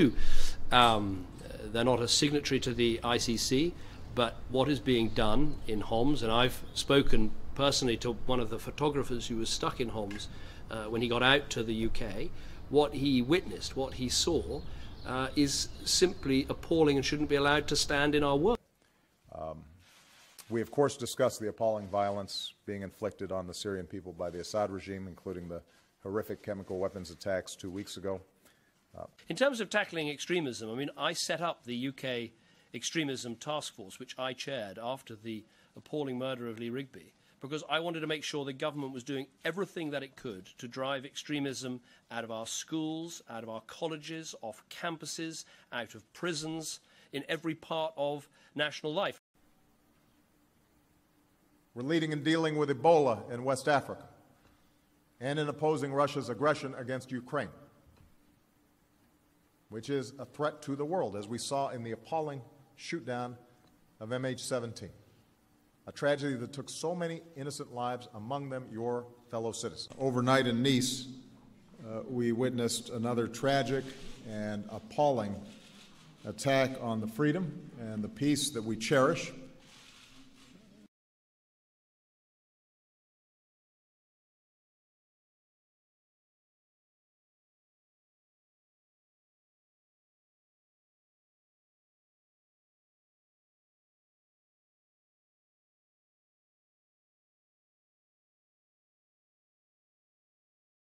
do. They're not a signatory to the ICC, but what is being done in Homs, and I've spoken personally to one of the photographers who was stuck in Homs when he got out to the UK, what he witnessed, what he saw, is simply appalling and shouldn't be allowed to stand in our world. We, of course, discuss the appalling violence being inflicted on the Syrian people by the Assad regime, including the horrific chemical weapons attacks 2 weeks ago. In terms of tackling extremism, I mean, I set up the UK Extremism Task Force, which I chaired after the appalling murder of Lee Rigby, because I wanted to make sure the government was doing everything that it could to drive extremism out of our schools, out of our colleges, off campuses, out of prisons, in every part of national life. We're leading in dealing with Ebola in West Africa and in opposing Russia's aggression against Ukraine, which is a threat to the world, as we saw in the appalling shoot-down of MH17, a tragedy that took so many innocent lives, among them your fellow citizens. Overnight in Nice, we witnessed another tragic and appalling attack on the freedom and the peace that we cherish.